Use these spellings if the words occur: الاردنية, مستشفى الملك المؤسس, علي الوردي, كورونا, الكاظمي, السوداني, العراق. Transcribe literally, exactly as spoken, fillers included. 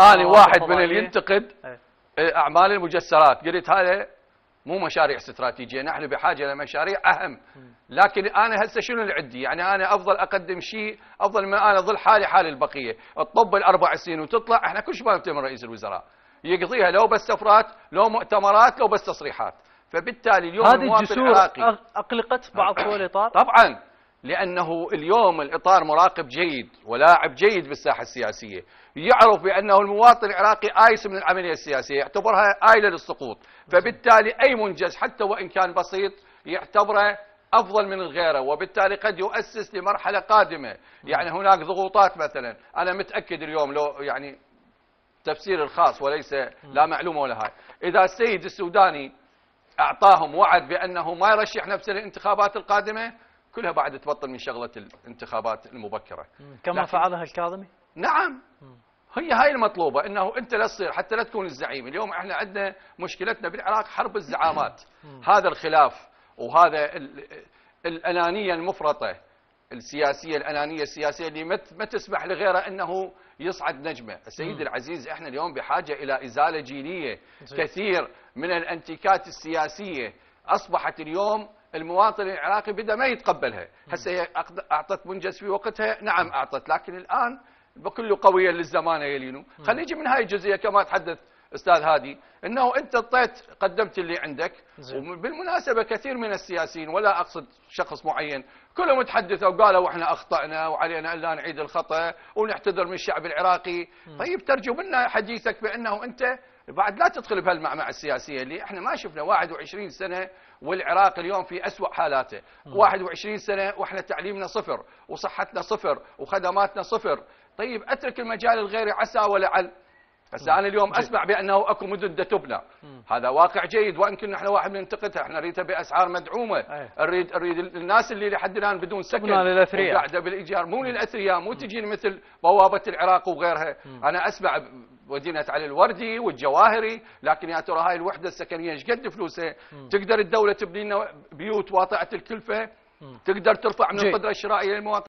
أنا واحد من اللي ينتقد أعمال المجسرات، قلت هذا مو مشاريع استراتيجية، نحن بحاجة لمشاريع أهم. لكن أنا هسه شنو اللي عندي؟ يعني أنا أفضل أقدم شيء أفضل من أنا أظل حالي حال البقية، تطب الأربع سنين وتطلع، إحنا كل شيء ما نتم من رئيس الوزراء، يقضيها لو بس سفرات، لو مؤتمرات، لو بس تصريحات. فبالتالي اليوم المواقف العراقي هذه الجسور أقلقت بعض فوق الإطار؟ طبعاً، لأنه اليوم الإطار مراقب جيد ولاعب جيد بالساحة السياسية، يعرف بأنه المواطن العراقي آيس من العملية السياسية، يعتبرها آيلة للسقوط، فبالتالي أي منجز حتى وإن كان بسيط يعتبره أفضل من غيره، وبالتالي قد يؤسس لمرحلة قادمة. يعني هناك ضغوطات مثلا، أنا متأكد اليوم لو يعني تفسير الخاص وليس لا معلومة ولا هاي، إذا السيد السوداني أعطاهم وعد بأنه ما يرشح نفسه للانتخابات القادمة، كلها بعد تبطل من شغلة الانتخابات المبكرة كما فعلها الكاظمي؟ نعم، هي هاي المطلوبة، انه انت لا تصير حتى لا تكون الزعيم. اليوم احنا عندنا مشكلتنا بالعراق حرب الزعامات، هذا الخلاف وهذا ال... الأنانية المفرطة السياسية، الأنانية السياسية اللي مت... ما تسمح لغيره انه يصعد نجمة. السيد العزيز، احنا اليوم بحاجة الى إزالة جينية، كثير من الانتكات السياسية اصبحت اليوم المواطن العراقي بدأ ما يتقبلها. هسه هي أعطت منجز في وقتها، نعم أعطت، لكن الآن بكل قوية للزمانة يلينو. خلينا نجي من هاي الجزئية كما تحدث أستاذ هادي، أنه أنت اعطيت قدمت اللي عندك. وبالمناسبة كثير من السياسيين، ولا أقصد شخص معين، كلهم تحدثوا وقالوا إحنا أخطأنا وعلينا ألا نعيد الخطأ ونعتذر من الشعب العراقي. م. طيب ترجم لنا حديثك بأنه أنت بعد لا تدخل بهالمعمعة السياسية اللي احنا ما شفنا واحد وعشرين سنة والعراق اليوم في أسوأ حالاته. م. واحد وعشرين سنة واحنا تعليمنا صفر وصحتنا صفر وخدماتنا صفر. طيب اترك المجال الغيري عسى ولعل. بس انا اليوم جي. اسمع بانه اكو مدن تبنى، هذا واقع جيد، وان كنا احنا واحد من ننتقدها، احنا نريدها باسعار مدعومه، نريد نريد الناس اللي لحد الان بدون سكن قاعده بالايجار، مو للاثرياء، مو تجين مثل بوابه العراق وغيرها. م. انا اسمع مدينه علي الوردي والجواهري، لكن يا ترى هاي الوحده السكنيه ايش قد فلوسها؟ تقدر الدوله تبني لنا بيوت واطئه الكلفه؟ م. تقدر ترفع من القدره الشرائيه للمواطن؟